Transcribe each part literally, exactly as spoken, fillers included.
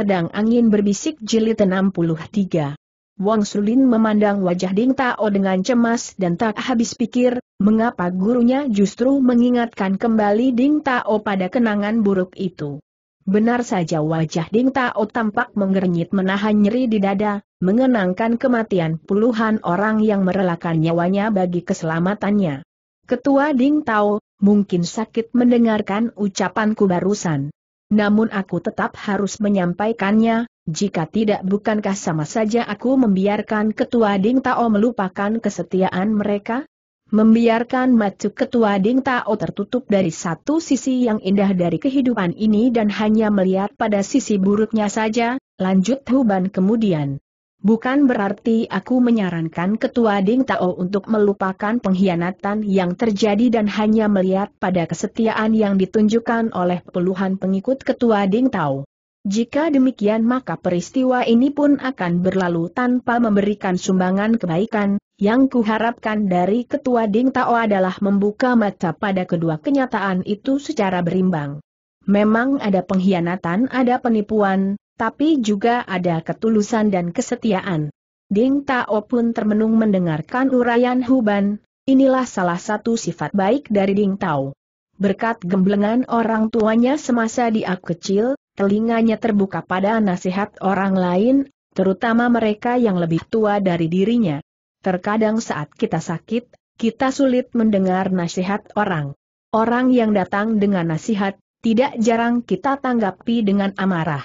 Pedang Angin Berbisik Jilid enam puluh tiga. Wang Shulin memandang wajah Ding Tao dengan cemas dan tak habis pikir, mengapa gurunya justru mengingatkan kembali Ding Tao pada kenangan buruk itu. Benar saja wajah Ding Tao tampak mengernyit menahan nyeri di dada, mengenangkan kematian puluhan orang yang merelakan nyawanya bagi keselamatannya. Ketua Ding Tao, mungkin sakit mendengarkan ucapanku barusan. Namun aku tetap harus menyampaikannya, jika tidak bukankah sama saja aku membiarkan Ketua Ding Tao melupakan kesetiaan mereka? Membiarkan mata Ketua Ding Tao tertutup dari satu sisi yang indah dari kehidupan ini dan hanya melihat pada sisi buruknya saja, lanjut Huban kemudian. Bukan berarti aku menyarankan Ketua Ding Tao untuk melupakan pengkhianatan yang terjadi dan hanya melihat pada kesetiaan yang ditunjukkan oleh puluhan pengikut Ketua Ding Tao. Jika demikian maka peristiwa ini pun akan berlalu tanpa memberikan sumbangan kebaikan, yang kuharapkan dari Ketua Ding Tao adalah membuka mata pada kedua kenyataan itu secara berimbang. Memang ada pengkhianatan, ada penipuan, tapi juga ada ketulusan dan kesetiaan. Ding Tao pun termenung mendengarkan uraian Huban, inilah salah satu sifat baik dari Ding Tao. Berkat gemblengan orang tuanya semasa dia kecil, telinganya terbuka pada nasihat orang lain, terutama mereka yang lebih tua dari dirinya. Terkadang saat kita sakit, kita sulit mendengar nasihat orang. Orang yang datang dengan nasihat, tidak jarang kita tanggapi dengan amarah.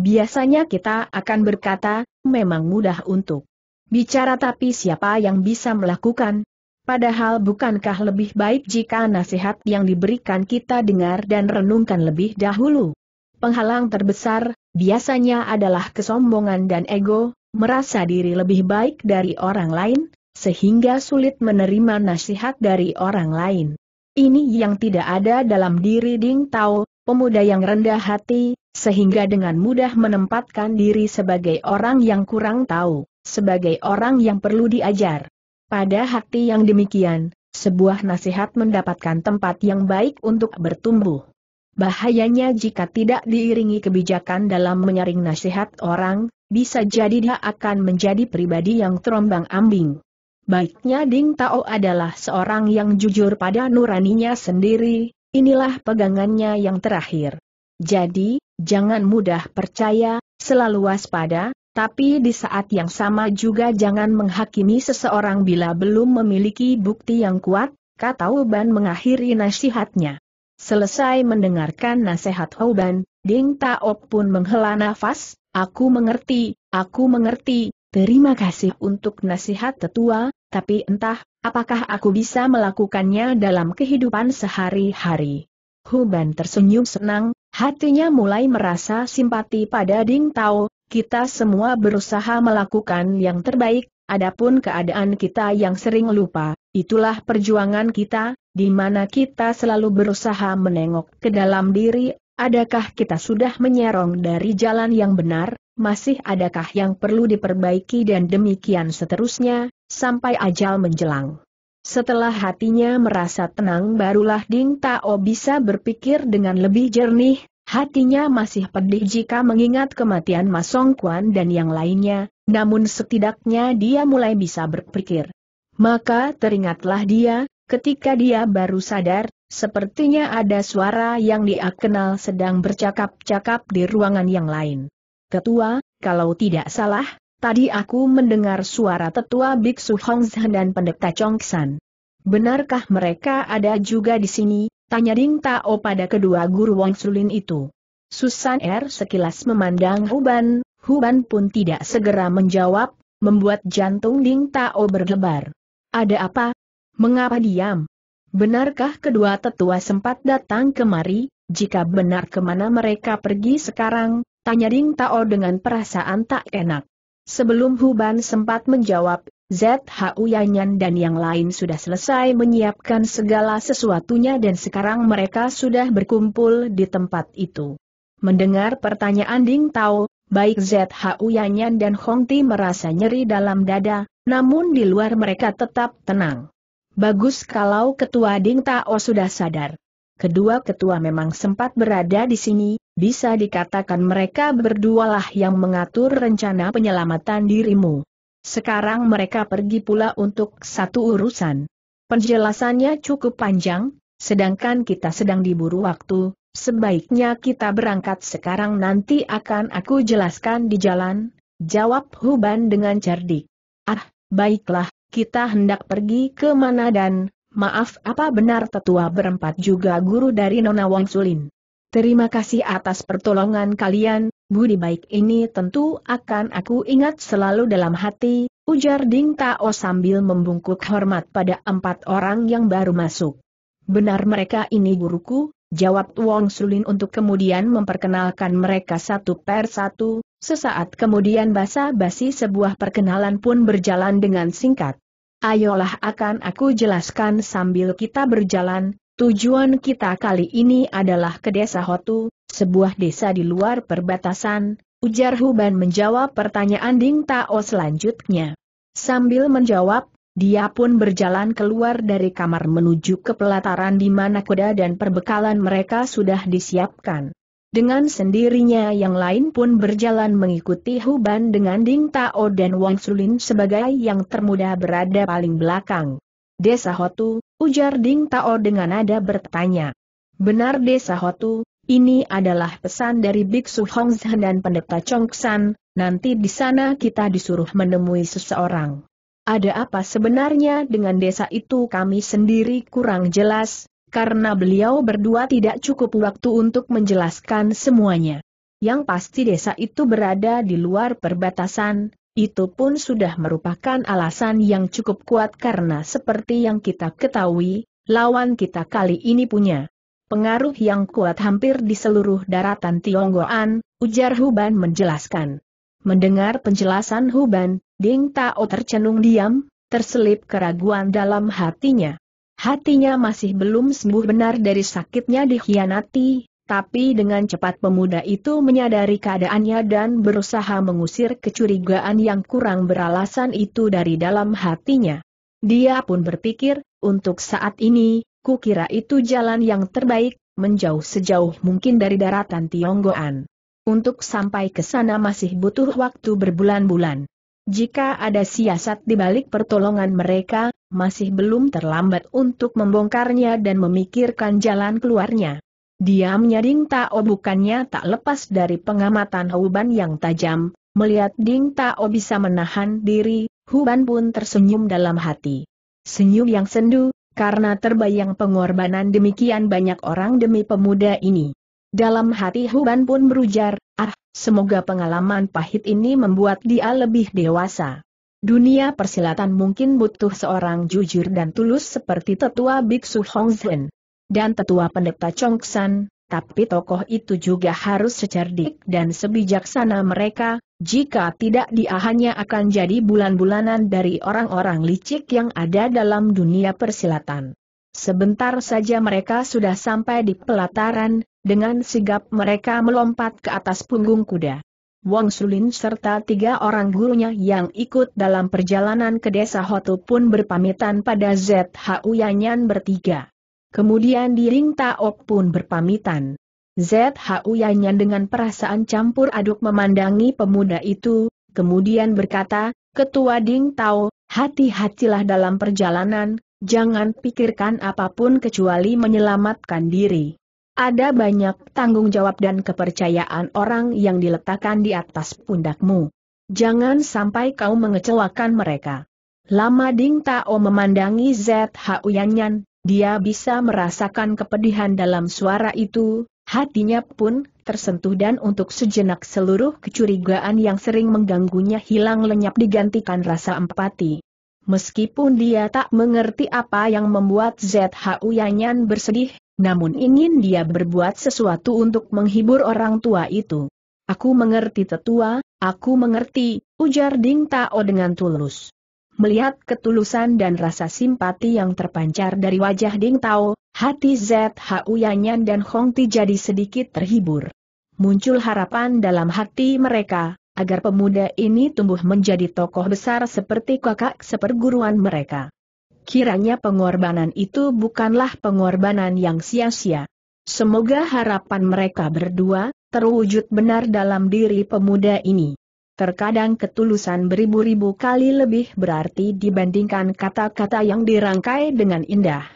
Biasanya kita akan berkata, memang mudah untuk bicara tapi siapa yang bisa melakukan? Padahal bukankah lebih baik jika nasihat yang diberikan kita dengar dan renungkan lebih dahulu? Penghalang terbesar, biasanya adalah kesombongan dan ego, merasa diri lebih baik dari orang lain, sehingga sulit menerima nasihat dari orang lain. Ini yang tidak ada dalam diri Ding Tao, pemuda yang rendah hati, sehingga dengan mudah menempatkan diri sebagai orang yang kurang tahu, sebagai orang yang perlu diajar. Pada hati yang demikian, sebuah nasihat mendapatkan tempat yang baik untuk bertumbuh. Bahayanya jika tidak diiringi kebijakan dalam menyaring nasihat orang, bisa jadi dia akan menjadi pribadi yang terombang-ambing. Baiknya Ding Tao adalah seorang yang jujur pada nuraninya sendiri, inilah pegangannya yang terakhir. Jadi, jangan mudah percaya, selalu waspada, tapi di saat yang sama juga jangan menghakimi seseorang bila belum memiliki bukti yang kuat, kata Huban mengakhiri nasihatnya. Selesai mendengarkan nasihat Huban, Ding Tao pun menghela nafas, aku mengerti, aku mengerti, terima kasih untuk nasihat tetua, tapi entah, apakah aku bisa melakukannya dalam kehidupan sehari-hari. Huban tersenyum senang, hatinya mulai merasa simpati pada Ding Tao, kita semua berusaha melakukan yang terbaik, adapun keadaan kita yang sering lupa, itulah perjuangan kita. Di mana kita selalu berusaha menengok ke dalam diri, adakah kita sudah menyerong dari jalan yang benar, masih adakah yang perlu diperbaiki dan demikian seterusnya, sampai ajal menjelang. Setelah hatinya merasa tenang barulah Ding Tao bisa berpikir dengan lebih jernih, hatinya masih pedih jika mengingat kematian Ma Songquan dan yang lainnya, namun setidaknya dia mulai bisa berpikir. Maka teringatlah dia, ketika dia baru sadar, sepertinya ada suara yang dia kenal sedang bercakap-cakap di ruangan yang lain. Ketua, kalau tidak salah, tadi aku mendengar suara tetua Biksu Hongzhen dan Pendeta Chongsan. Benarkah mereka ada juga di sini? Tanya Ding Tao pada kedua guru Wang Shulin itu. Susan R sekilas memandang Huban, Huban pun tidak segera menjawab, membuat jantung Ding Tao berdebar. Ada apa? Mengapa diam? Benarkah kedua tetua sempat datang kemari? Jika benar kemana mereka pergi sekarang? Tanya Ding Tao dengan perasaan tak enak. Sebelum Huban sempat menjawab, Zhu Yanyan dan yang lain sudah selesai menyiapkan segala sesuatunya dan sekarang mereka sudah berkumpul di tempat itu. Mendengar pertanyaan Ding Tao, baik Zhu Yanyan dan Hongti merasa nyeri dalam dada, namun di luar mereka tetap tenang. Bagus kalau Ketua Ding Tao sudah sadar. Kedua ketua memang sempat berada di sini, bisa dikatakan mereka berdualah yang mengatur rencana penyelamatan dirimu. Sekarang mereka pergi pula untuk satu urusan. Penjelasannya cukup panjang, sedangkan kita sedang diburu waktu, sebaiknya kita berangkat sekarang, nanti akan aku jelaskan di jalan, jawab Huban dengan cerdik. Ah, baiklah, kita hendak pergi ke mana dan... Maaf, apa benar tetua berempat juga guru dari Nona Wang Shulin? Terima kasih atas pertolongan kalian, budi baik ini tentu akan aku ingat selalu dalam hati, ujar Ding Tao sambil membungkuk hormat pada empat orang yang baru masuk. Benar mereka ini guruku, jawab Wang Shulin untuk kemudian memperkenalkan mereka satu per satu, sesaat kemudian basa-basi sebuah perkenalan pun berjalan dengan singkat. Ayolah akan aku jelaskan sambil kita berjalan, tujuan kita kali ini adalah ke Desa Hotu, sebuah desa di luar perbatasan, ujar Huban menjawab pertanyaan Ding Tao selanjutnya. Sambil menjawab, dia pun berjalan keluar dari kamar menuju ke pelataran di mana kuda dan perbekalan mereka sudah disiapkan. Dengan sendirinya yang lain pun berjalan mengikuti Huban dengan Ding Tao dan Wang Shulin sebagai yang termuda berada paling belakang. Desa Hotu, ujar Ding Tao dengan nada bertanya. Benar Desa Hotu, ini adalah pesan dari Biksu Hongzhen dan Pendeta Chongsan, nanti di sana kita disuruh menemui seseorang. Ada apa sebenarnya dengan desa itu kami sendiri kurang jelas. Karena beliau berdua tidak cukup waktu untuk menjelaskan semuanya. Yang pasti desa itu berada di luar perbatasan, itu pun sudah merupakan alasan yang cukup kuat karena seperti yang kita ketahui, lawan kita kali ini punya pengaruh yang kuat hampir di seluruh daratan Tionggoan, ujar Huban menjelaskan. Mendengar penjelasan Huban, Ding Tao tercenung diam, terselip keraguan dalam hatinya. Hatinya masih belum sembuh benar dari sakitnya dikhianati, tapi dengan cepat pemuda itu menyadari keadaannya dan berusaha mengusir kecurigaan yang kurang beralasan itu dari dalam hatinya. Dia pun berpikir, untuk saat ini, kukira itu jalan yang terbaik, menjauh sejauh mungkin dari daratan Tionggoan. Untuk sampai ke sana masih butuh waktu berbulan-bulan. Jika ada siasat di balik pertolongan mereka, masih belum terlambat untuk membongkarnya dan memikirkan jalan keluarnya. Diamnya Ding Tao bukannya tak lepas dari pengamatan Huban yang tajam, melihat Ding Tao bisa menahan diri, Huban pun tersenyum dalam hati. Senyum yang sendu, karena terbayang pengorbanan demikian banyak orang demi pemuda ini. Dalam hati Huban pun berujar, ah, semoga pengalaman pahit ini membuat dia lebih dewasa. Dunia persilatan mungkin butuh seorang jujur dan tulus seperti tetua Biksu Hongzhen dan tetua Pendeta Chongsan, tapi tokoh itu juga harus secerdik dan sebijaksana mereka, jika tidak dia hanya akan jadi bulan-bulanan dari orang-orang licik yang ada dalam dunia persilatan. Sebentar saja mereka sudah sampai di pelataran, dengan sigap mereka melompat ke atas punggung kuda. Wang Shulin serta tiga orang gurunya yang ikut dalam perjalanan ke Desa Hotu pun berpamitan pada Zhu Yanyan bertiga. Kemudian Ding Tao pun berpamitan. Zhu Yanyan dengan perasaan campur aduk memandangi pemuda itu, kemudian berkata, Ketua Ding Tao, hati-hatilah dalam perjalanan, jangan pikirkan apapun kecuali menyelamatkan diri. Ada banyak tanggung jawab dan kepercayaan orang yang diletakkan di atas pundakmu. Jangan sampai kau mengecewakan mereka. Lama Ding Tao memandangi Zhu Yanyan, dia bisa merasakan kepedihan dalam suara itu, hatinya pun tersentuh dan untuk sejenak seluruh kecurigaan yang sering mengganggunya hilang lenyap digantikan rasa empati. Meskipun dia tak mengerti apa yang membuat Zhu Yanyan bersedih, namun ingin dia berbuat sesuatu untuk menghibur orang tua itu. Aku mengerti tetua, aku mengerti, ujar Ding Tao dengan tulus. Melihat ketulusan dan rasa simpati yang terpancar dari wajah Ding Tao, hati Zhu Yanyan dan Hongti jadi sedikit terhibur. Muncul harapan dalam hati mereka, agar pemuda ini tumbuh menjadi tokoh besar seperti kakak seperguruan mereka. Kiranya pengorbanan itu bukanlah pengorbanan yang sia-sia. Semoga harapan mereka berdua terwujud benar dalam diri pemuda ini. Terkadang ketulusan beribu-ribu kali lebih berarti dibandingkan kata-kata yang dirangkai dengan indah.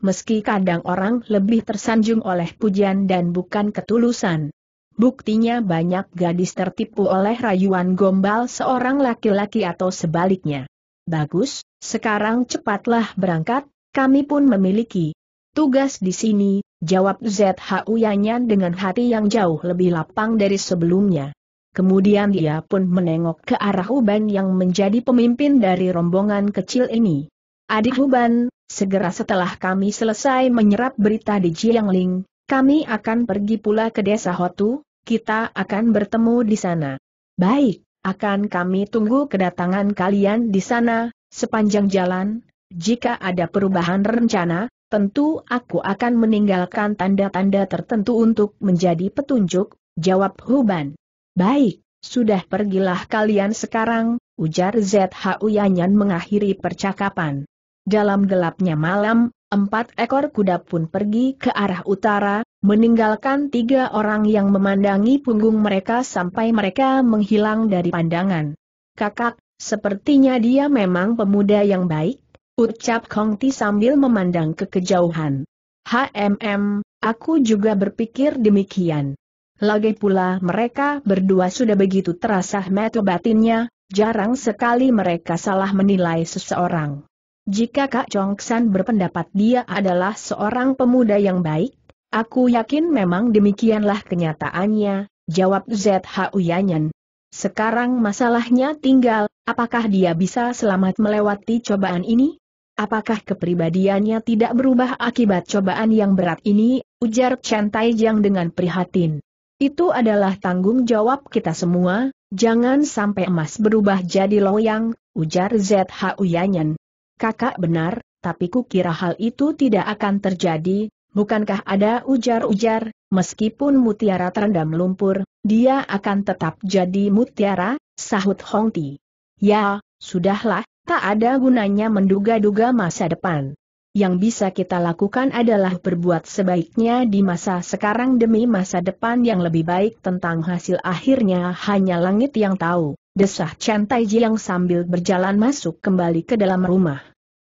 Meski kadang orang lebih tersanjung oleh pujian dan bukan ketulusan. Buktinya banyak gadis tertipu oleh rayuan gombal seorang laki-laki atau sebaliknya. Bagus, sekarang cepatlah berangkat, kami pun memiliki tugas di sini, jawab Zhu Yanyan dengan hati yang jauh lebih lapang dari sebelumnya. Kemudian dia pun menengok ke arah Huban yang menjadi pemimpin dari rombongan kecil ini. Adik Huban, segera setelah kami selesai menyerap berita di Jiangling, kami akan pergi pula ke Desa Hotu, kita akan bertemu di sana. Baik. Akan kami tunggu kedatangan kalian di sana, sepanjang jalan, jika ada perubahan rencana, tentu aku akan meninggalkan tanda-tanda tertentu untuk menjadi petunjuk, jawab Huban. Baik, sudah pergilah kalian sekarang, ujar Zhu Yanyan mengakhiri percakapan. Dalam gelapnya malam, empat ekor kuda pun pergi ke arah utara, meninggalkan tiga orang yang memandangi punggung mereka sampai mereka menghilang dari pandangan. Kakak, sepertinya dia memang pemuda yang baik, ucap Hongti sambil memandang ke kejauhan. Hmm, aku juga berpikir demikian. Lagi pula mereka berdua sudah begitu terasa mata batinnya, jarang sekali mereka salah menilai seseorang. Jika Kak Chongsan berpendapat dia adalah seorang pemuda yang baik, aku yakin memang demikianlah kenyataannya, jawab Zhu Yanyan. Sekarang masalahnya tinggal, apakah dia bisa selamat melewati cobaan ini? Apakah kepribadiannya tidak berubah akibat cobaan yang berat ini, ujar Chen Taijiang dengan prihatin. Itu adalah tanggung jawab kita semua, jangan sampai emas berubah jadi loyang, ujar Zhu Yanyan. Kakak benar, tapi kukira hal itu tidak akan terjadi. Bukankah ada ujar-ujar, meskipun mutiara terendam lumpur, dia akan tetap jadi mutiara, sahut Hongti. Ya, sudahlah, tak ada gunanya menduga-duga masa depan. Yang bisa kita lakukan adalah berbuat sebaiknya di masa sekarang demi masa depan yang lebih baik. Tentang hasil akhirnya hanya langit yang tahu, desah Chen Taijiang sambil berjalan masuk kembali ke dalam rumah.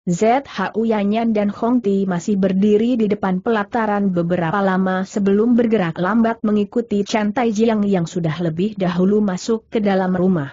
Zhu Yanyan dan Hongti masih berdiri di depan pelataran beberapa lama sebelum bergerak lambat mengikuti Chen Taijiang yang sudah lebih dahulu masuk ke dalam rumah.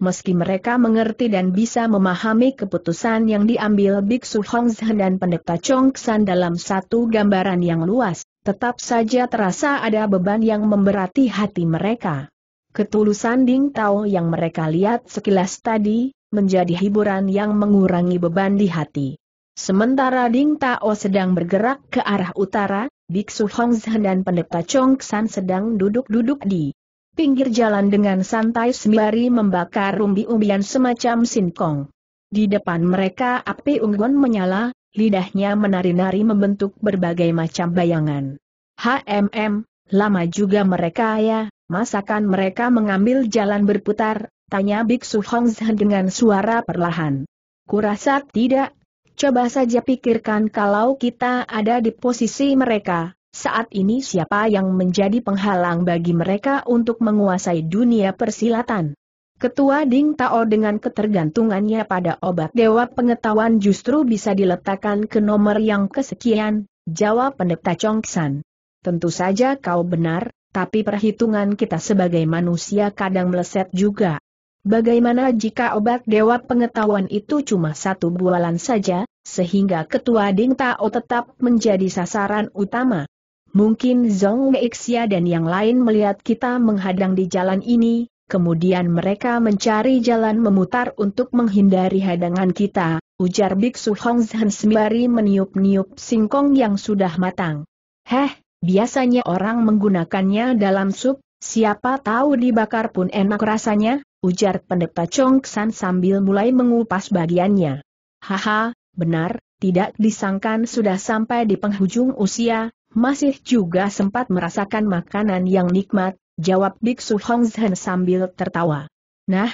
Meski mereka mengerti dan bisa memahami keputusan yang diambil Biksu Hongzhen dan Pendeta Chongsan dalam satu gambaran yang luas, tetap saja terasa ada beban yang memberati hati mereka. Ketulusan Ding Tao yang mereka lihat sekilas tadi menjadi hiburan yang mengurangi beban di hati. Sementara Ding Tao sedang bergerak ke arah utara, Biksu Hongzhen dan Pendeta Chongsan sedang duduk-duduk di pinggir jalan dengan santai sembari membakar umbi-umbian semacam singkong. Di depan mereka api unggun menyala, lidahnya menari-nari membentuk berbagai macam bayangan. Hmm, lama juga mereka ya, masakan mereka mengambil jalan berputar? Tanya Biksu Hongzhen dengan suara perlahan. Kurasa tidak, coba saja pikirkan kalau kita ada di posisi mereka, saat ini siapa yang menjadi penghalang bagi mereka untuk menguasai dunia persilatan? Ketua Ding Tao dengan ketergantungannya pada obat dewa pengetahuan justru bisa diletakkan ke nomor yang kesekian, jawab Pendeta Chongsan. Tentu saja kau benar, tapi perhitungan kita sebagai manusia kadang meleset juga. Bagaimana jika obat dewa pengetahuan itu cuma satu bualan saja, sehingga ketua Ding Tao tetap menjadi sasaran utama? Mungkin Zong Meixia dan yang lain melihat kita menghadang di jalan ini, kemudian mereka mencari jalan memutar untuk menghindari hadangan kita, ujar Biksu Hongzhen sembari meniup-niup singkong yang sudah matang. Heh, biasanya orang menggunakannya dalam sup, siapa tahu dibakar pun enak rasanya, ujar Pendeta Chongsan sambil mulai mengupas bagiannya. Haha, benar, tidak disangkan sudah sampai di penghujung usia, masih juga sempat merasakan makanan yang nikmat, jawab Biksu Hongzhen sambil tertawa. Nah,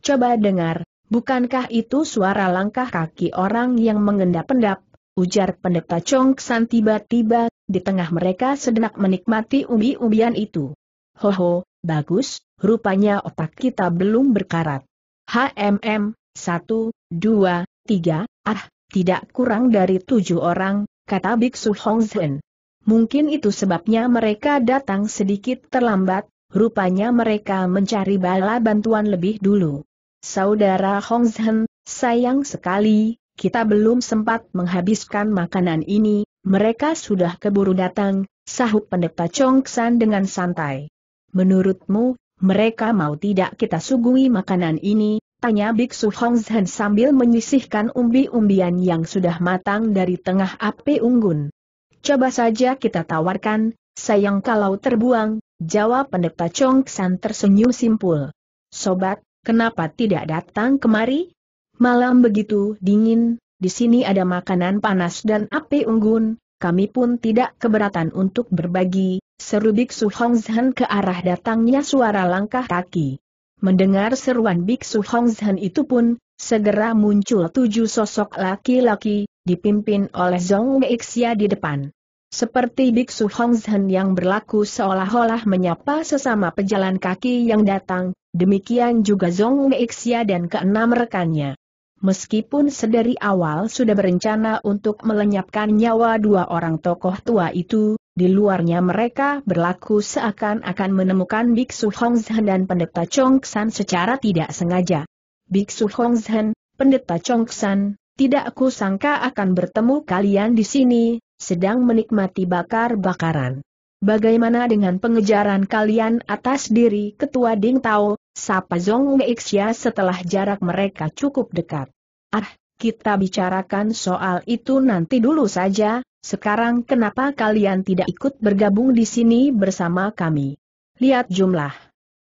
coba dengar, Bukankah itu suara langkah kaki orang yang mengendap-endap? Ujar Pendeta Chongsan tiba-tiba, di tengah mereka sejenak menikmati umbi-umbian itu. Hoho, bagus, rupanya otak kita belum berkarat. HMM, satu, dua, tiga, ah, tidak kurang dari tujuh orang, kata Biksu Hongzhen. Mungkin itu sebabnya mereka datang sedikit terlambat, rupanya mereka mencari bala bantuan lebih dulu. Saudara Hongzhen, sayang sekali. Kita belum sempat menghabiskan makanan ini, mereka sudah keburu datang, sahut Pendeta Chongsan dengan santai. Menurutmu, mereka mau tidak kita suguhi makanan ini? Tanya Biksu Hongzhen sambil menyisihkan umbi-umbian yang sudah matang dari tengah api unggun. Coba saja kita tawarkan, sayang kalau terbuang, jawab Pendeta Chongsan tersenyum simpul. Sobat, kenapa tidak datang kemari? Malam begitu dingin, di sini ada makanan panas dan api unggun, kami pun tidak keberatan untuk berbagi, seru Biksu Hongzhen ke arah datangnya suara langkah kaki. Mendengar seruan Biksu Hongzhen itu pun, segera muncul tujuh sosok laki-laki, dipimpin oleh Zong Meixia di depan. Seperti Biksu Hongzhen yang berlaku seolah-olah menyapa sesama pejalan kaki yang datang, demikian juga Zong Meixia dan keenam rekannya. Meskipun sedari awal sudah berencana untuk melenyapkan nyawa dua orang tokoh tua itu, di luarnya mereka berlaku seakan-akan menemukan Biksu Hongzhen dan Pendeta Chongsan secara tidak sengaja. Biksu Hongzhen, Pendeta Chongsan, tidak aku sangka akan bertemu kalian di sini, sedang menikmati bakar-bakaran. Bagaimana dengan pengejaran kalian atas diri Ketua Ding Tao? Sapa Zong Meixia setelah jarak mereka cukup dekat. Ah, kita bicarakan soal itu nanti dulu saja, sekarang kenapa kalian tidak ikut bergabung di sini bersama kami? Lihat jumlah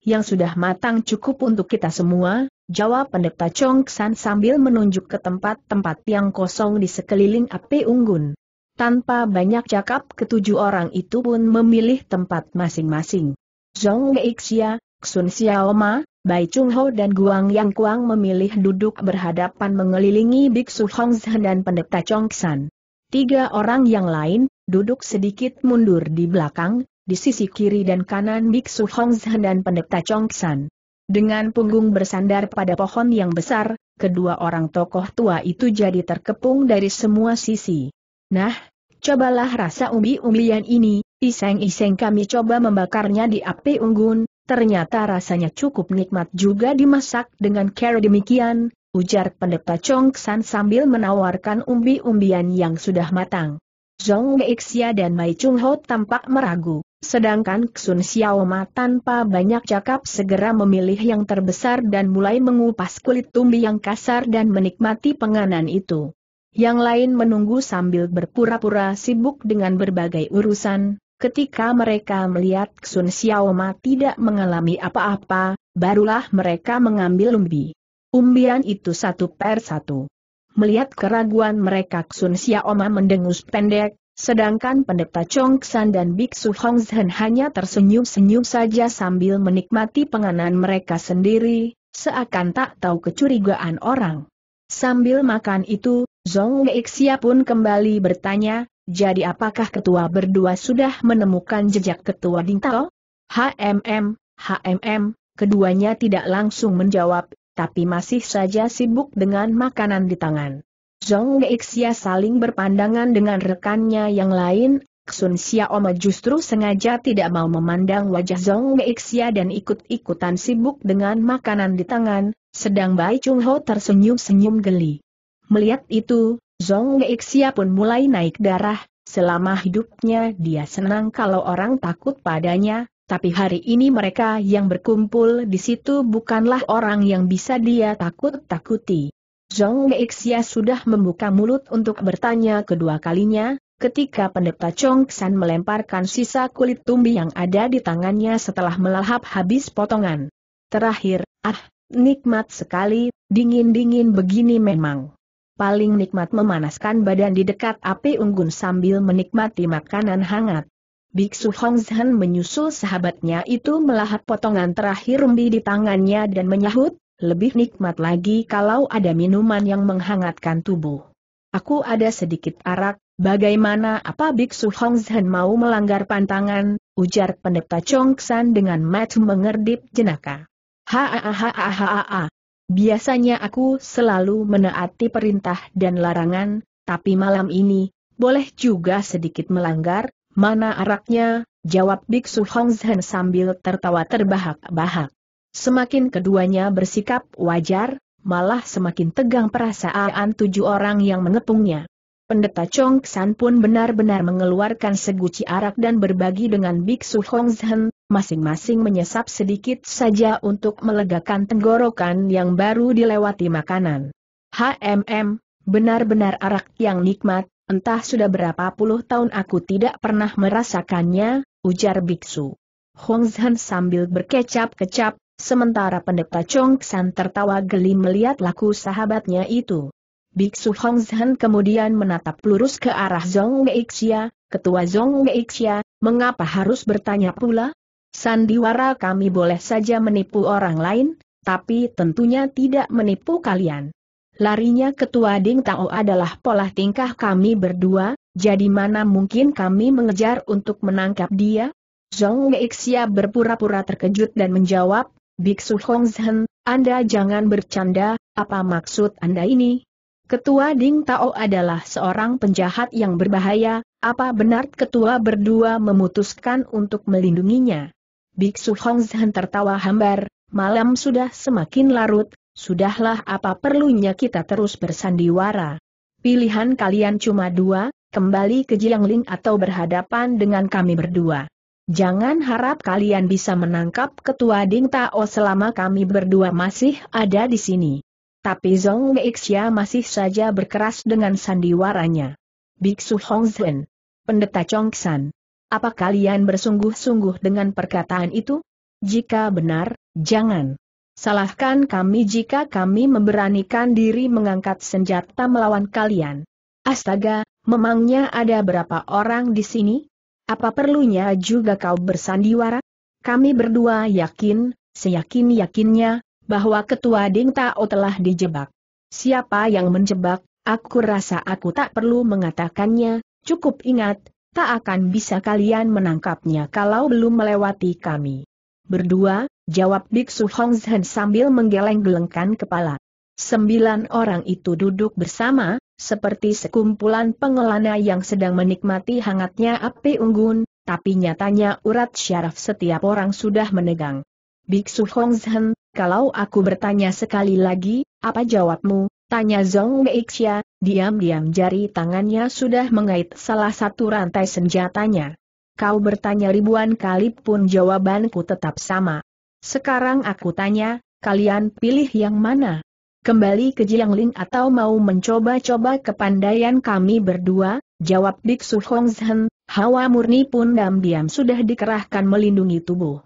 yang sudah matang cukup untuk kita semua, jawab Pendeta Chongsan sambil menunjuk ke tempat-tempat yang kosong di sekeliling api unggun. Tanpa banyak cakap ketujuh orang itu pun memilih tempat masing-masing. Zong Meixia, Xun Xiaoma, Bai Chonghou dan Guangyang Kuang memilih duduk berhadapan mengelilingi Biksu Hongzhen dan Pendeta Chongsan. Tiga orang yang lain duduk sedikit mundur di belakang, di sisi kiri dan kanan Biksu Hongzhen dan Pendeta Chongsan. Dengan punggung bersandar pada pohon yang besar, kedua orang tokoh tua itu jadi terkepung dari semua sisi. Nah, cobalah rasa umbi-umbian ini, iseng-iseng kami coba membakarnya di api unggun. Ternyata rasanya cukup nikmat juga dimasak dengan cara demikian, ujar Pendeta Chongsan sambil menawarkan umbi-umbian yang sudah matang. Zong Meixia dan Bai Chonghou tampak meragu, sedangkan Xun Xiaoma tanpa banyak cakap segera memilih yang terbesar dan mulai mengupas kulit umbi yang kasar dan menikmati penganan itu. Yang lain menunggu sambil berpura-pura sibuk dengan berbagai urusan. Ketika mereka melihat Xun Xiaoma tidak mengalami apa-apa, barulah mereka mengambil umbi. Umbian itu satu per satu. Melihat keraguan mereka, Xun Xiaoma mendengus pendek, sedangkan Pendeta Chongsan dan Biksu Hongzhen hanya tersenyum-senyum saja sambil menikmati penganan mereka sendiri, seakan tak tahu kecurigaan orang. Sambil makan itu, Zong Meixia pun kembali bertanya, jadi apakah ketua berdua sudah menemukan jejak ketua Ding Tao? HMM, HMM, keduanya tidak langsung menjawab, tapi masih saja sibuk dengan makanan di tangan. Zong Meixia saling berpandangan dengan rekannya yang lain, Xun Xiaoma justru sengaja tidak mau memandang wajah Zong Meixia dan ikut-ikutan sibuk dengan makanan di tangan, sedang Bai Chonghou tersenyum-senyum geli. Melihat itu, Zong Meixia pun mulai naik darah, selama hidupnya dia senang kalau orang takut padanya, tapi hari ini mereka yang berkumpul di situ bukanlah orang yang bisa dia takut-takuti. Zong Meixia sudah membuka mulut untuk bertanya kedua kalinya, ketika Pendeta Chongsan melemparkan sisa kulit tumbi yang ada di tangannya setelah melahap habis potongan. Terakhir, ah, nikmat sekali, dingin-dingin begini memang. Paling nikmat memanaskan badan di dekat api unggun sambil menikmati makanan hangat. Biksu Hongzhen menyusul sahabatnya itu melahap potongan terakhir umbi di tangannya dan menyahut, Lebih nikmat lagi kalau ada minuman yang menghangatkan tubuh. Aku ada sedikit arak, bagaimana apa Biksu Hongzhen mau melanggar pantangan, ujar Pendeta Chongsan dengan mata mengerdip jenaka. Hahaha. Biasanya aku selalu menaati perintah dan larangan, tapi malam ini, boleh juga sedikit melanggar. Mana araknya, jawab Biksu Hongzhen sambil tertawa terbahak-bahak. Semakin keduanya bersikap wajar, malah semakin tegang perasaan tujuh orang yang mengepungnya. Pendeta Chongsan pun benar-benar mengeluarkan seguci arak dan berbagi dengan Biksu Hongzhen, masing-masing menyesap sedikit saja untuk melegakan tenggorokan yang baru dilewati makanan. Hmm, benar-benar arak yang nikmat, entah sudah berapa puluh tahun aku tidak pernah merasakannya, ujar Biksu Hongzhen sambil berkecap-kecap. Sementara Pendeta Chongsan tertawa geli melihat laku sahabatnya itu. Biksu Hongzhen kemudian menatap lurus ke arah Zong Meixia. Ketua Zong Meixia, mengapa harus bertanya pula? Sandiwara kami boleh saja menipu orang lain, tapi tentunya tidak menipu kalian. Larinya Ketua Ding Tao adalah pola tingkah kami berdua, jadi mana mungkin kami mengejar untuk menangkap dia? Zong Meixia berpura-pura terkejut dan menjawab, Biksu Hongzhen, Anda jangan bercanda, apa maksud Anda ini? Ketua Ding Tao adalah seorang penjahat yang berbahaya, apa benar ketua berdua memutuskan untuk melindunginya? Biksu Hongzhen tertawa hambar, malam sudah semakin larut, sudahlah apa perlunya kita terus bersandiwara. Pilihan kalian cuma dua, kembali ke Jiangling atau berhadapan dengan kami berdua. Jangan harap kalian bisa menangkap Ketua Ding Tao selama kami berdua masih ada di sini. Tapi Zong Meixia masih saja berkeras dengan sandiwaranya. Biksu Hongzhen, Pendeta Chongsan, apa kalian bersungguh-sungguh dengan perkataan itu? Jika benar, jangan salahkan kami jika kami memberanikan diri mengangkat senjata melawan kalian. Astaga, memangnya ada berapa orang di sini? Apa perlunya juga kau bersandiwara? Kami berdua yakin, seyakin-yakinnya, bahwa Ketua Ding Tao telah dijebak. Siapa yang menjebak, aku rasa aku tak perlu mengatakannya, cukup ingat, tak akan bisa kalian menangkapnya kalau belum melewati kami. Berdua, jawab Biksu Hongzhen sambil menggeleng-gelengkan kepala. Sembilan orang itu duduk bersama, seperti sekumpulan pengelana yang sedang menikmati hangatnya api unggun, tapi nyatanya urat syaraf setiap orang sudah menegang. Biksu Hongzhen, kalau aku bertanya sekali lagi, apa jawabmu? Tanya Zong Meixia, diam-diam jari tangannya sudah mengait salah satu rantai senjatanya. Kau bertanya ribuan kali pun jawabanku tetap sama. Sekarang aku tanya, kalian pilih yang mana? Kembali ke Jiangling atau mau mencoba-coba kepandaian kami berdua, jawab Biksu Hongzhen, hawa murni pun diam-diam sudah dikerahkan melindungi tubuh.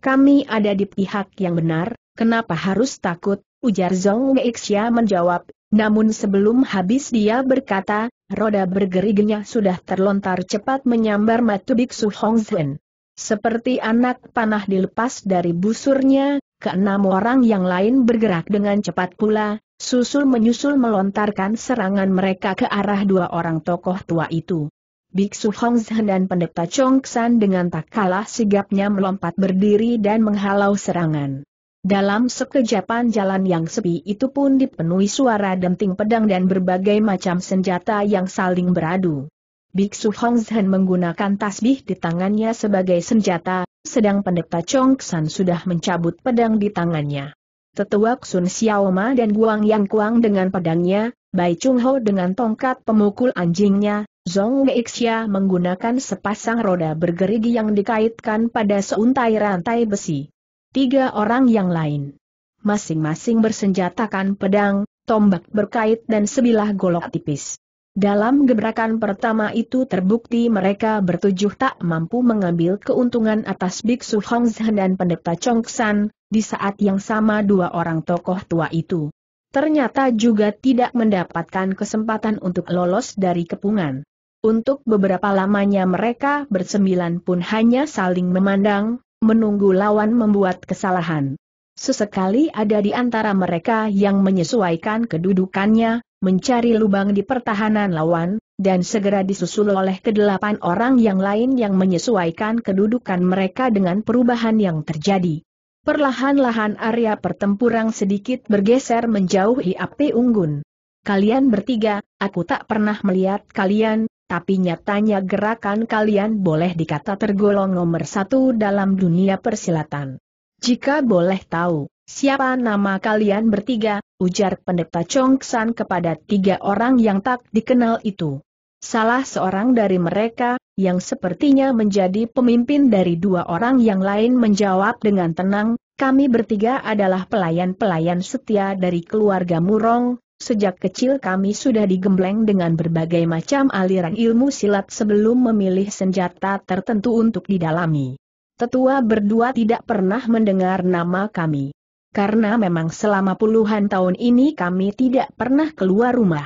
Kami ada di pihak yang benar, kenapa harus takut, ujar Zong Meixia menjawab, namun sebelum habis dia berkata, roda bergerignya sudah terlontar cepat menyambar mata Biksu Hongzhen. Seperti anak panah dilepas dari busurnya, keenam orang yang lain bergerak dengan cepat pula, susul-menyusul melontarkan serangan mereka ke arah dua orang tokoh tua itu. Biksu Hongzhen dan Pendeta Chongsan dengan tak kalah sigapnya melompat berdiri dan menghalau serangan. Dalam sekejapan jalan yang sepi itu pun dipenuhi suara denting pedang dan berbagai macam senjata yang saling beradu. Biksu Hongzhen menggunakan tasbih di tangannya sebagai senjata, sedang Pendeta Chongsan sudah mencabut pedang di tangannya. Tetua Xun Xiaoma dan Guangyang Kuang dengan pedangnya, Bai Chonghou dengan tongkat pemukul anjingnya, Zong Meixia menggunakan sepasang roda bergerigi yang dikaitkan pada seuntai rantai besi. Tiga orang yang lain, masing-masing bersenjatakan pedang, tombak berkait dan sebilah golok tipis. Dalam gebrakan pertama itu terbukti mereka bertujuh tak mampu mengambil keuntungan atas Biksu Hongzhen dan Pendeta Chongsan, di saat yang sama dua orang tokoh tua itu ternyata juga tidak mendapatkan kesempatan untuk lolos dari kepungan. Untuk beberapa lamanya mereka bersembilan pun hanya saling memandang, menunggu lawan membuat kesalahan. Sesekali ada di antara mereka yang menyesuaikan kedudukannya, mencari lubang di pertahanan lawan, dan segera disusul oleh kedelapan orang yang lain yang menyesuaikan kedudukan mereka dengan perubahan yang terjadi. Perlahan-lahan area pertempuran sedikit bergeser menjauhi api unggun. Kalian bertiga, aku tak pernah melihat kalian, tapi nyatanya gerakan kalian boleh dikata tergolong nomor satu dalam dunia persilatan. Jika boleh tahu, siapa nama kalian bertiga, ujar Pendeta Chongsan kepada tiga orang yang tak dikenal itu. Salah seorang dari mereka, yang sepertinya menjadi pemimpin dari dua orang yang lain menjawab dengan tenang, kami bertiga adalah pelayan-pelayan setia dari keluarga Murong, sejak kecil kami sudah digembleng dengan berbagai macam aliran ilmu silat sebelum memilih senjata tertentu untuk didalami. Tetua berdua tidak pernah mendengar nama kami. Karena memang selama puluhan tahun ini kami tidak pernah keluar rumah.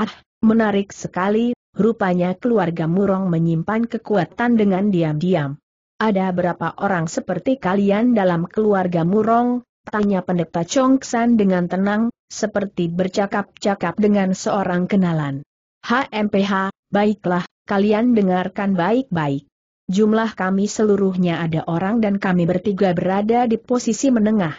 Ah, menarik sekali, rupanya keluarga Murong menyimpan kekuatan dengan diam-diam. Ada berapa orang seperti kalian dalam keluarga Murong? Tanya Pendeta Chongsan dengan tenang, seperti bercakap-cakap dengan seorang kenalan. H M P H, baiklah, kalian dengarkan baik-baik. Jumlah kami seluruhnya ada orang dan kami bertiga berada di posisi menengah.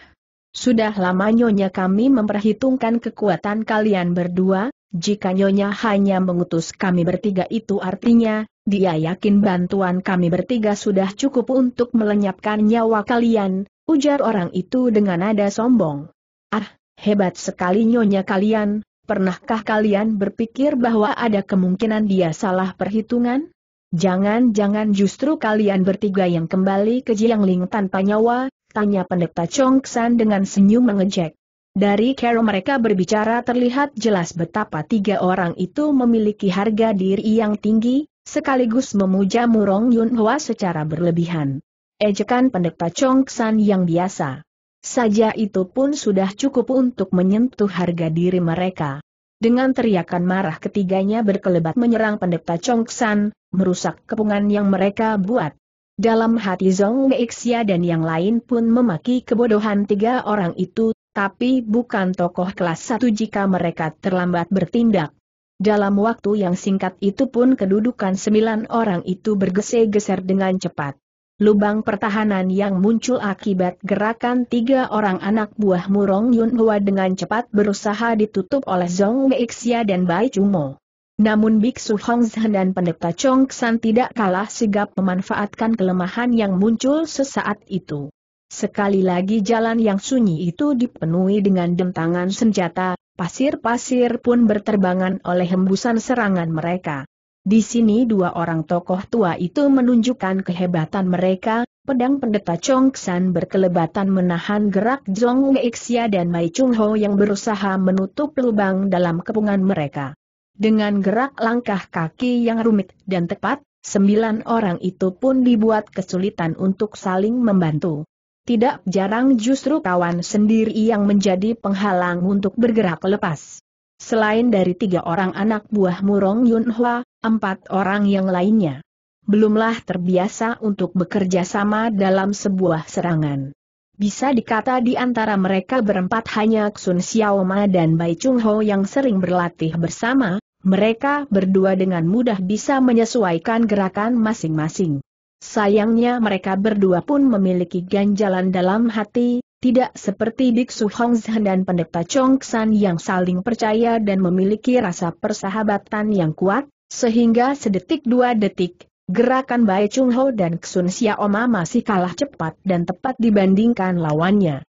Sudah lama nyonya kami memperhitungkan kekuatan kalian berdua, jika nyonya hanya mengutus kami bertiga itu artinya, dia yakin bantuan kami bertiga sudah cukup untuk melenyapkan nyawa kalian, ujar orang itu dengan nada sombong. Ah, hebat sekali nyonya kalian, pernahkah kalian berpikir bahwa ada kemungkinan dia salah perhitungan? Jangan-jangan justru kalian bertiga yang kembali ke Jiangling tanpa nyawa, tanya Pendeta Chongsan dengan senyum mengejek. Dari cara mereka berbicara terlihat jelas betapa tiga orang itu memiliki harga diri yang tinggi, sekaligus memuja Murong Yunhua secara berlebihan. Ejekan Pendeta Chongsan yang biasa saja itu pun sudah cukup untuk menyentuh harga diri mereka. Dengan teriakan marah ketiganya berkelebat menyerang Pendeta Chongsan, merusak kepungan yang mereka buat. Dalam hati Zong Meixia dan yang lain pun memaki kebodohan tiga orang itu, tapi bukan tokoh kelas satu jika mereka terlambat bertindak. Dalam waktu yang singkat itu pun kedudukan sembilan orang itu bergeser-geser dengan cepat. Lubang pertahanan yang muncul akibat gerakan tiga orang anak buah Murong Yunhua dengan cepat berusaha ditutup oleh Zong Meixia dan Bai Chonghou. Namun Biksu Hongzhen dan Pendeta Chongsan tidak kalah sigap memanfaatkan kelemahan yang muncul sesaat itu. Sekali lagi jalan yang sunyi itu dipenuhi dengan dentangan senjata, pasir-pasir pun berterbangan oleh hembusan serangan mereka. Di sini dua orang tokoh tua itu menunjukkan kehebatan mereka, pedang Pendeta Chongsan berkelebatan menahan gerak Zong Meixia dan Bai Chonghou yang berusaha menutup lubang dalam kepungan mereka. Dengan gerak langkah kaki yang rumit dan tepat, sembilan orang itu pun dibuat kesulitan untuk saling membantu. Tidak jarang justru kawan sendiri yang menjadi penghalang untuk bergerak lepas. Selain dari tiga orang anak buah Murong Yunhua, empat orang yang lainnya belumlah terbiasa untuk bekerja sama dalam sebuah serangan. Bisa dikata di antara mereka berempat hanya Xun Xiaoma dan Bai Chonghou yang sering berlatih bersama, mereka berdua dengan mudah bisa menyesuaikan gerakan masing-masing. Sayangnya mereka berdua pun memiliki ganjalan dalam hati, tidak seperti Biksu Hongzhen dan Pendeta Chongsan yang saling percaya dan memiliki rasa persahabatan yang kuat, sehingga sedetik dua detik, gerakan Bai Chonghou dan Xun Xiaoma masih kalah cepat dan tepat dibandingkan lawannya.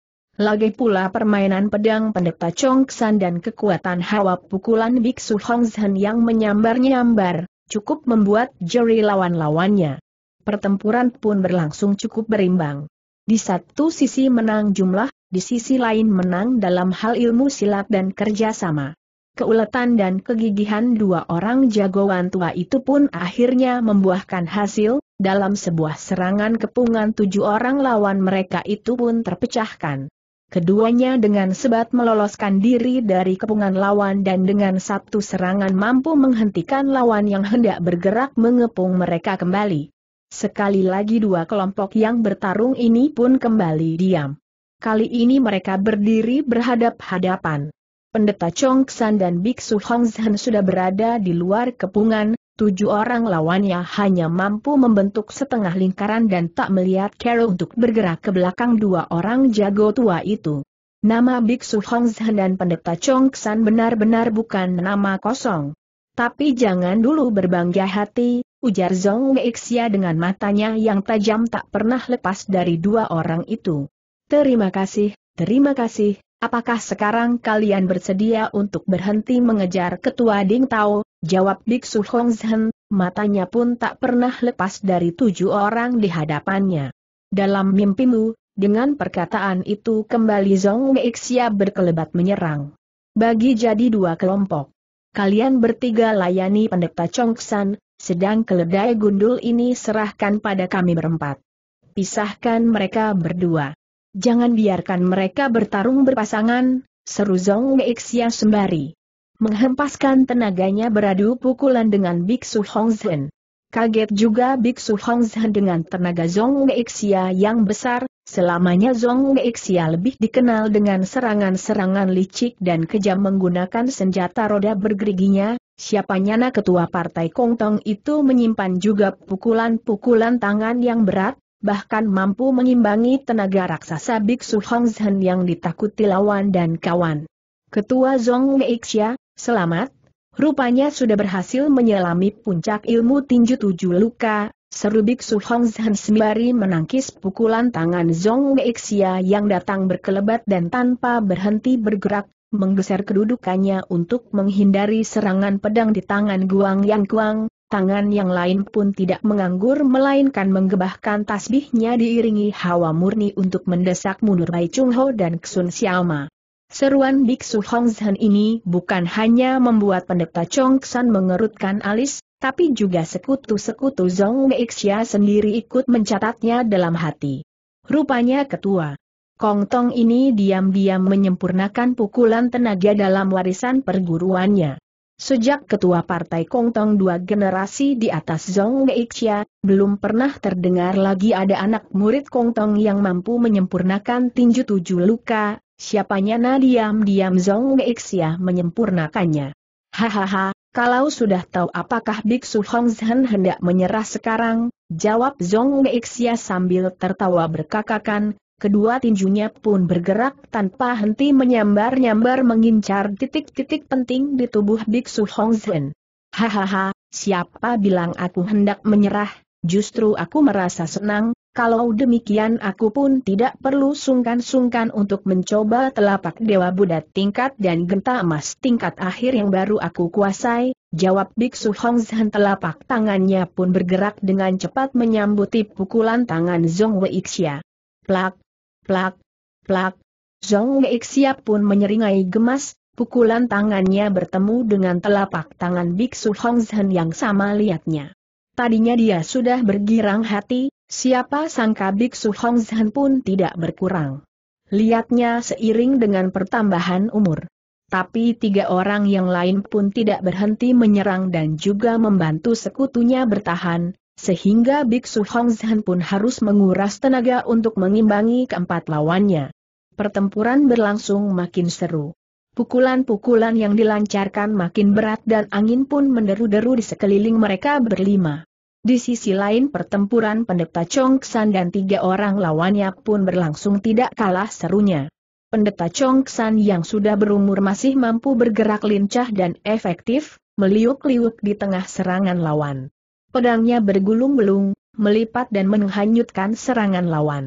Lagi pula permainan pedang Pendeta Chongsan dan kekuatan hawa pukulan Biksu Hongzhen yang menyambar-nyambar, cukup membuat jeri lawan-lawannya. Pertempuran pun berlangsung cukup berimbang. Di satu sisi menang jumlah, di sisi lain menang dalam hal ilmu silat dan kerjasama. Keuletan dan kegigihan dua orang jagoan tua itu pun akhirnya membuahkan hasil, dalam sebuah serangan kepungan tujuh orang lawan mereka itu pun terpecahkan. Keduanya dengan sebat meloloskan diri dari kepungan lawan dan dengan satu serangan mampu menghentikan lawan yang hendak bergerak mengepung mereka kembali. Sekali lagi dua kelompok yang bertarung ini pun kembali diam. Kali ini mereka berdiri berhadap-hadapan. Pendeta Chongsan dan Biksu Hongzhen sudah berada di luar kepungan, tujuh orang lawannya hanya mampu membentuk setengah lingkaran dan tak melihat cara untuk bergerak ke belakang dua orang jago tua itu. Nama Biksu Hongzhen dan Pendeta Chongsan benar-benar bukan nama kosong. Tapi jangan dulu berbangga hati, ujar Zong Meixia dengan matanya yang tajam tak pernah lepas dari dua orang itu. Terima kasih, terima kasih, apakah sekarang kalian bersedia untuk berhenti mengejar ketua Ding Tao? Jawab Biksu Hongzhen, matanya pun tak pernah lepas dari tujuh orang di hadapannya. Dalam mimpimu, dengan perkataan itu kembali Zong Meixia berkelebat menyerang. Bagi jadi dua kelompok. Kalian bertiga layani Pendeta Chongsan, sedang keledai gundul ini serahkan pada kami berempat. Pisahkan mereka berdua. Jangan biarkan mereka bertarung berpasangan, seru Zong Meixia sembari menghempaskan tenaganya beradu pukulan dengan Biksu Hongzhen. Kaget juga Biksu Hongzhen dengan tenaga Zong Meixia yang besar, selamanya Zong Meixia lebih dikenal dengan serangan-serangan licik dan kejam menggunakan senjata roda bergeriginya, siapa nyana ketua partai Kongtong itu menyimpan juga pukulan-pukulan tangan yang berat, bahkan mampu mengimbangi tenaga raksasa Biksu Hongzhen yang ditakuti lawan dan kawan. Ketua Zong Meixia, selamat, rupanya sudah berhasil menyelami puncak ilmu tinju tujuh luka, seru Biksu Hongzhen sembari menangkis pukulan tangan Zong Meixia yang datang berkelebat dan tanpa berhenti bergerak, menggeser kedudukannya untuk menghindari serangan pedang di tangan Guangyang Kuang. Tangan yang lain pun tidak menganggur melainkan menggebahkan tasbihnya diiringi hawa murni untuk mendesak mundur Bai Chonghou dan Xun Xiaoma. Seruan Biksu Hongzhen ini bukan hanya membuat Pendeta Chongsan mengerutkan alis, tapi juga sekutu-sekutu Zong Meixia sendiri ikut mencatatnya dalam hati. Rupanya ketua Kongtong ini diam-diam menyempurnakan pukulan tenaga dalam warisan perguruannya. Sejak ketua partai Kongtong dua generasi di atas Zong Meixia, belum pernah terdengar lagi ada anak murid Kongtong yang mampu menyempurnakan tinju tujuh luka, siapanya na diam-diam Zong Meixia menyempurnakannya. Hahaha, kalau sudah tahu apakah Biksu Hongzhen hendak menyerah sekarang, jawab Zong Meixia sambil tertawa berkakakan, kedua tinjunya pun bergerak tanpa henti menyambar-nyambar mengincar titik-titik penting di tubuh Biksu Hongzhen. Hahaha, siapa bilang aku hendak menyerah, justru aku merasa senang, kalau demikian aku pun tidak perlu sungkan-sungkan untuk mencoba telapak dewa Buddha tingkat dan genta emas tingkat akhir yang baru aku kuasai, jawab Biksu Hongzhen, telapak tangannya pun bergerak dengan cepat menyambuti pukulan tangan Zong Meixia. Plak, plak, plak, Zong Meixia pun menyeringai gemas, pukulan tangannya bertemu dengan telapak tangan Biksu Hongzhen yang sama lihatnya. Tadinya dia sudah bergirang hati, siapa sangka Biksu Hongzhen pun tidak berkurang. Lihatnya seiring dengan pertambahan umur. Tapi tiga orang yang lain pun tidak berhenti menyerang dan juga membantu sekutunya bertahan, sehingga Biksu Hongzhen pun harus menguras tenaga untuk mengimbangi keempat lawannya. Pertempuran berlangsung makin seru. Pukulan-pukulan yang dilancarkan makin berat dan angin pun menderu-deru di sekeliling mereka berlima. Di sisi lain pertempuran Pendeta Chongsan dan tiga orang lawannya pun berlangsung tidak kalah serunya. Pendeta Chongsan yang sudah berumur masih mampu bergerak lincah dan efektif, meliuk-liuk di tengah serangan lawan. Pedangnya bergulung-gulung, melipat dan menghanyutkan serangan lawan.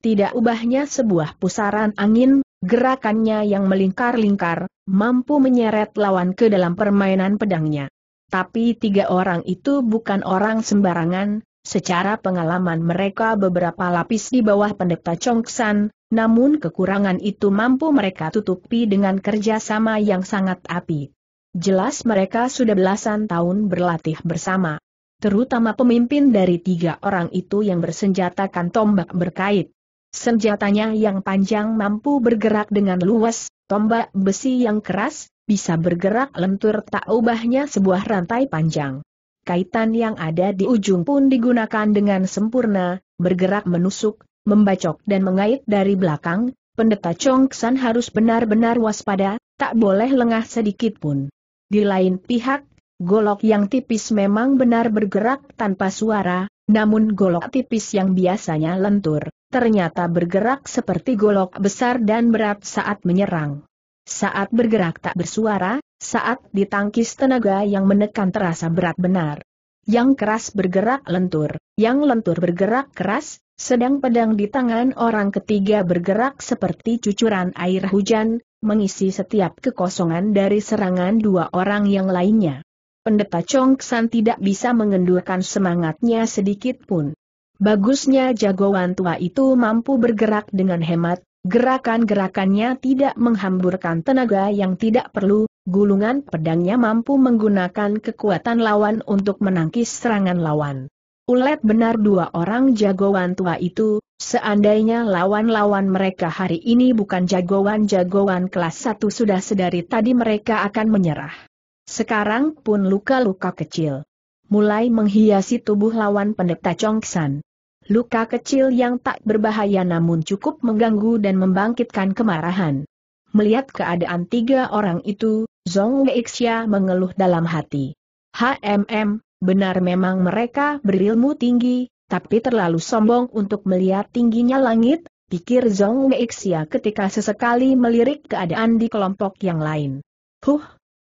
Tidak ubahnya sebuah pusaran angin, gerakannya yang melingkar-lingkar, mampu menyeret lawan ke dalam permainan pedangnya. Tapi tiga orang itu bukan orang sembarangan, secara pengalaman mereka beberapa lapis di bawah Pendeta Chongsan, namun kekurangan itu mampu mereka tutupi dengan kerjasama yang sangat apik. Jelas mereka sudah belasan tahun berlatih bersama. Terutama pemimpin dari tiga orang itu yang bersenjatakan tombak berkait. Senjatanya yang panjang mampu bergerak dengan luas, tombak besi yang keras, bisa bergerak lentur tak ubahnya sebuah rantai panjang. Kaitan yang ada di ujung pun digunakan dengan sempurna, bergerak menusuk, membacok dan mengait dari belakang, Pendeta Chongsan harus benar-benar waspada, tak boleh lengah sedikit pun. Di lain pihak, golok yang tipis memang benar bergerak tanpa suara, namun golok tipis yang biasanya lentur, ternyata bergerak seperti golok besar dan berat saat menyerang. Saat bergerak tak bersuara, saat ditangkis tenaga yang menekan terasa berat benar. Yang keras bergerak lentur, yang lentur bergerak keras, sedang pedang di tangan orang ketiga bergerak seperti cucuran air hujan, mengisi setiap kekosongan dari serangan dua orang yang lainnya. Pendeta Chongsan tidak bisa mengendurkan semangatnya sedikit pun. Bagusnya jagoan tua itu mampu bergerak dengan hemat, gerakan-gerakannya tidak menghamburkan tenaga yang tidak perlu. Gulungan pedangnya mampu menggunakan kekuatan lawan untuk menangkis serangan lawan. Ulet benar dua orang jagoan tua itu, seandainya lawan-lawan mereka hari ini bukan jagoan-jagoan kelas satu sudah sedari tadi mereka akan menyerah. Sekarang pun luka-luka kecil mulai menghiasi tubuh lawan pendeta Chongsan. Luka kecil yang tak berbahaya namun cukup mengganggu dan membangkitkan kemarahan. Melihat keadaan tiga orang itu, Zong Meixia mengeluh dalam hati. Hmm, benar memang mereka berilmu tinggi, tapi terlalu sombong untuk melihat tingginya langit, pikir Zong Meixia ketika sesekali melirik keadaan di kelompok yang lain. Huh,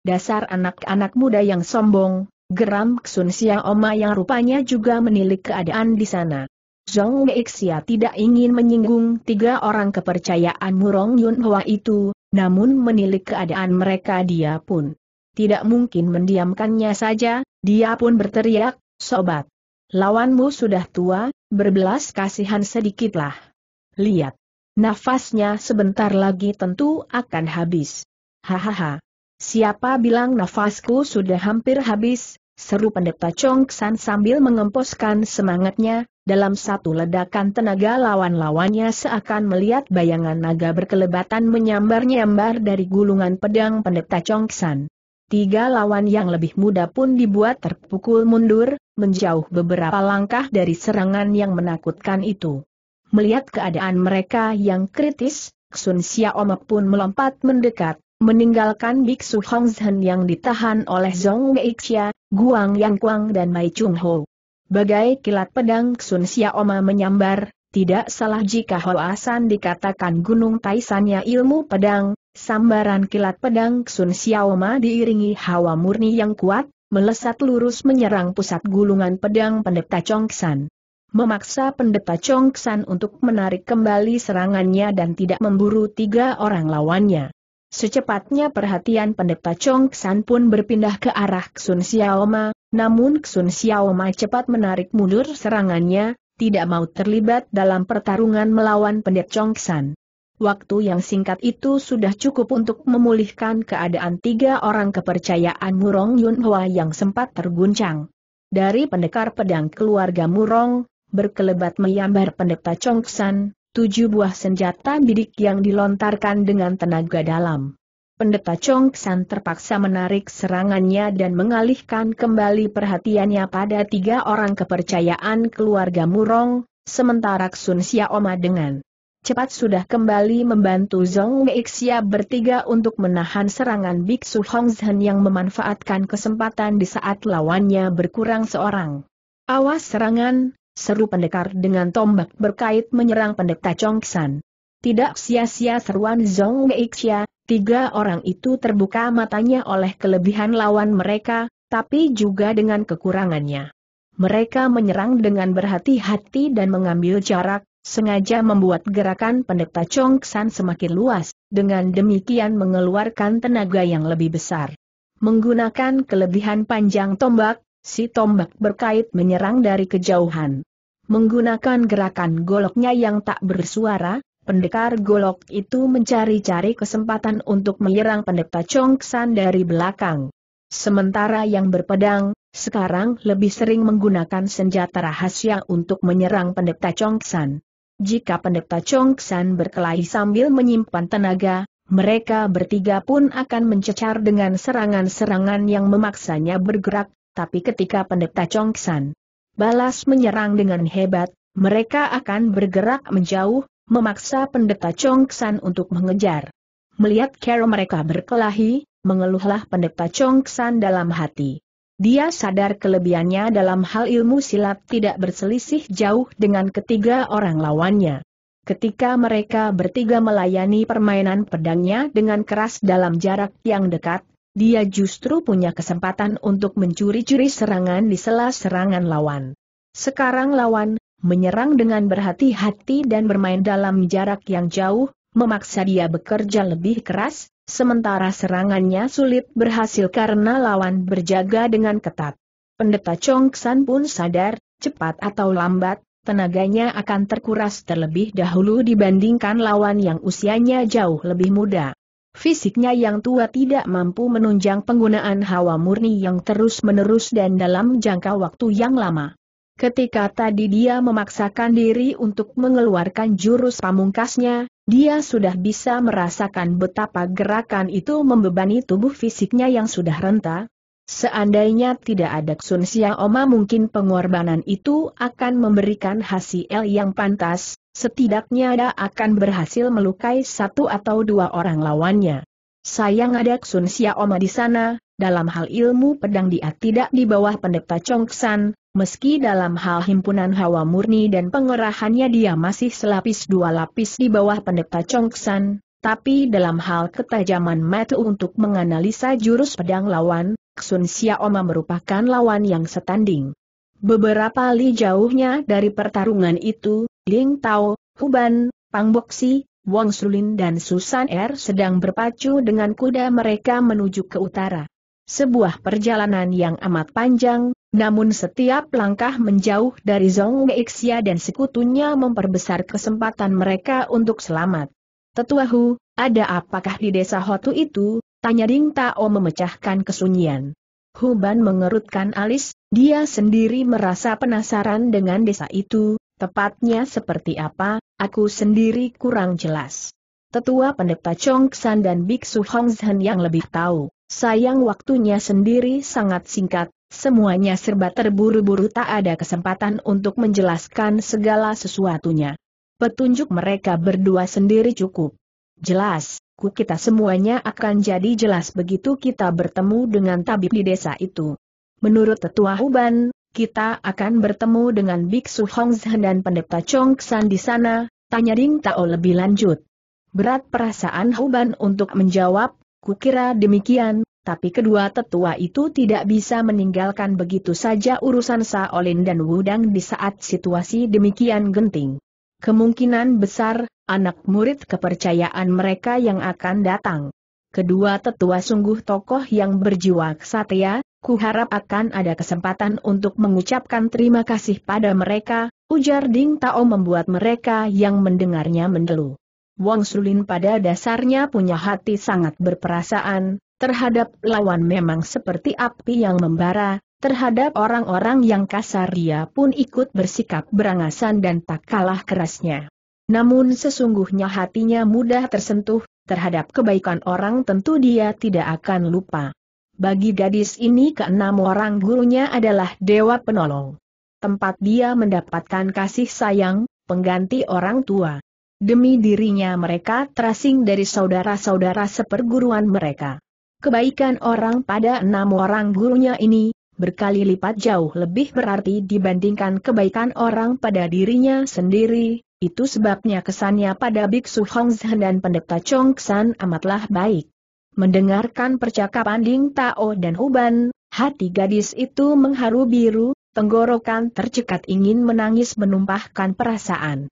dasar anak-anak muda yang sombong, geram Xun Xiaoma yang rupanya juga menilik keadaan di sana. Zong Meixia tidak ingin menyinggung tiga orang kepercayaan Murong Yunhua itu, namun menilik keadaan mereka dia pun tidak mungkin mendiamkannya saja, dia pun berteriak, "Sobat, lawanmu sudah tua, berbelas kasihan sedikitlah. Lihat, nafasnya sebentar lagi tentu akan habis." Hahaha, siapa bilang nafasku sudah hampir habis? Seru pendeta Chongsan sambil mengemposkan semangatnya. Dalam satu ledakan tenaga lawan-lawannya seakan melihat bayangan naga berkelebatan menyambar-nyambar dari gulungan pedang pendeta Chongsan. Tiga lawan yang lebih muda pun dibuat terpukul mundur, menjauh beberapa langkah dari serangan yang menakutkan itu. Melihat keadaan mereka yang kritis, Xun Xiaoma pun melompat mendekat, meninggalkan Biksu Hongzhen yang ditahan oleh Zong Meixia, Guangyang Kuang dan Bai Chonghou. Bagai kilat pedang Xun Xiaoma menyambar, tidak salah jika Hoasan dikatakan gunung taisannya ilmu pedang, sambaran kilat pedang Xun Xiaoma diiringi hawa murni yang kuat, melesat lurus menyerang pusat gulungan pedang pendeta Chongsan. Memaksa pendeta Chongsan untuk menarik kembali serangannya dan tidak memburu tiga orang lawannya. Secepatnya perhatian pendeta Chongsan pun berpindah ke arah Xun Xiaoma, namun Xun Xiaoma cepat menarik mundur serangannya, tidak mau terlibat dalam pertarungan melawan pendeta Chongsan. Waktu yang singkat itu sudah cukup untuk memulihkan keadaan tiga orang kepercayaan Murong Yunhua yang sempat terguncang. Dari pendekar pedang keluarga Murong, berkelebat menyambar pendeta Chongsan. Tujuh buah senjata bidik yang dilontarkan dengan tenaga dalam. Pendeta Chongsan terpaksa menarik serangannya dan mengalihkan kembali perhatiannya pada tiga orang kepercayaan keluarga Murong, sementara Xun Xiaoma dengan cepat sudah kembali membantu Zong Meixia bertiga untuk menahan serangan Biksu Hongzhen yang memanfaatkan kesempatan di saat lawannya berkurang seorang. "Awas serangan!" seru pendekar dengan tombak berkait menyerang pendeta Chongsan. Tidak sia-sia seruan Zong Meixia, tiga orang itu terbuka matanya oleh kelebihan lawan mereka, tapi juga dengan kekurangannya. Mereka menyerang dengan berhati-hati dan mengambil jarak, sengaja membuat gerakan pendeta Chongsan semakin luas, dengan demikian mengeluarkan tenaga yang lebih besar. Menggunakan kelebihan panjang tombak, si tombak berkait menyerang dari kejauhan. Menggunakan gerakan goloknya yang tak bersuara, pendekar golok itu mencari-cari kesempatan untuk menyerang pendeta Chongsan dari belakang. Sementara yang berpedang, sekarang lebih sering menggunakan senjata rahasia untuk menyerang pendeta Chongsan. Jika pendeta Chongsan berkelahi sambil menyimpan tenaga, mereka bertiga pun akan mencecar dengan serangan-serangan yang memaksanya bergerak. Tapi ketika pendeta Chongsan balas menyerang dengan hebat, mereka akan bergerak menjauh, memaksa pendeta Chongsan untuk mengejar. Melihat cara mereka berkelahi, mengeluhlah pendeta Chongsan dalam hati. Dia sadar kelebihannya dalam hal ilmu silat tidak berselisih jauh dengan ketiga orang lawannya. Ketika mereka bertiga melayani permainan pedangnya dengan keras dalam jarak yang dekat, dia justru punya kesempatan untuk mencuri-curi serangan di sela serangan lawan. Sekarang lawan menyerang dengan berhati-hati dan bermain dalam jarak yang jauh, memaksa dia bekerja lebih keras, sementara serangannya sulit berhasil karena lawan berjaga dengan ketat. Pendeta Chongsan pun sadar, cepat atau lambat, tenaganya akan terkuras terlebih dahulu dibandingkan lawan yang usianya jauh lebih muda. Fisiknya yang tua tidak mampu menunjang penggunaan hawa murni yang terus-menerus dan dalam jangka waktu yang lama. Ketika tadi dia memaksakan diri untuk mengeluarkan jurus pamungkasnya, dia sudah bisa merasakan betapa gerakan itu membebani tubuh fisiknya yang sudah renta. Seandainya tidak ada Xun Xiaoma, mungkin pengorbanan itu akan memberikan hasil yang pantas, setidaknya dia akan berhasil melukai satu atau dua orang lawannya. Sayang ada Xun Xiaoma di sana, dalam hal ilmu pedang dia tidak di bawah pendeta Chongsan. Meski dalam hal himpunan hawa murni dan pengerahannya dia masih selapis dua lapis di bawah pendeta Chongsan, tapi dalam hal ketajaman mata untuk menganalisa jurus pedang lawan, Xun Xiaoma merupakan lawan yang setanding. Beberapa li jauhnya dari pertarungan itu, Ding Tao, Huban, Pang Boksi, Wang Shulin dan Susan R sedang berpacu dengan kuda mereka menuju ke utara. Sebuah perjalanan yang amat panjang, namun setiap langkah menjauh dari Zong Meixia dan sekutunya memperbesar kesempatan mereka untuk selamat. "Tetuahu, ada apakah di desa Hotu itu?" tanya Ding Tao memecahkan kesunyian. Huban mengerutkan alis, dia sendiri merasa penasaran dengan desa itu, tepatnya seperti apa, aku sendiri kurang jelas. Tetua pendeta Chongsan dan Biksu Hongzhen yang lebih tahu. Sayang waktunya sendiri sangat singkat, semuanya serba terburu-buru, tak ada kesempatan untuk menjelaskan segala sesuatunya. Petunjuk mereka berdua sendiri cukup jelas, ku kita semuanya akan jadi jelas begitu kita bertemu dengan tabib di desa itu. Menurut tetua Huban, kita akan bertemu dengan Biksu Hongzhen dan pendeta Chongsan di sana, tanya Ding Tao lebih lanjut. Berat perasaan Huban untuk menjawab, kukira demikian, tapi kedua tetua itu tidak bisa meninggalkan begitu saja urusan Shaolin dan Wudang di saat situasi demikian genting. Kemungkinan besar, anak murid kepercayaan mereka yang akan datang. Kedua tetua sungguh tokoh yang berjiwa ksatria, kuharap akan ada kesempatan untuk mengucapkan terima kasih pada mereka, ujar Ding Tao membuat mereka yang mendengarnya mendelu. Wang Shulin pada dasarnya punya hati sangat berperasaan, terhadap lawan memang seperti api yang membara, terhadap orang-orang yang kasar dia pun ikut bersikap berangasan dan tak kalah kerasnya. Namun sesungguhnya hatinya mudah tersentuh, terhadap kebaikan orang tentu dia tidak akan lupa. Bagi gadis ini keenam orang gurunya adalah dewa penolong. Tempat dia mendapatkan kasih sayang, pengganti orang tua. Demi dirinya mereka terasing dari saudara-saudara seperguruan mereka. Kebaikan orang pada enam orang gurunya ini, berkali lipat jauh lebih berarti dibandingkan kebaikan orang pada dirinya sendiri, itu sebabnya kesannya pada Biksu Hongzhen dan pendeta Chongsan amatlah baik. Mendengarkan percakapan Ding Tao dan Huban, hati gadis itu mengharu biru, tenggorokan tercekat ingin menangis menumpahkan perasaan.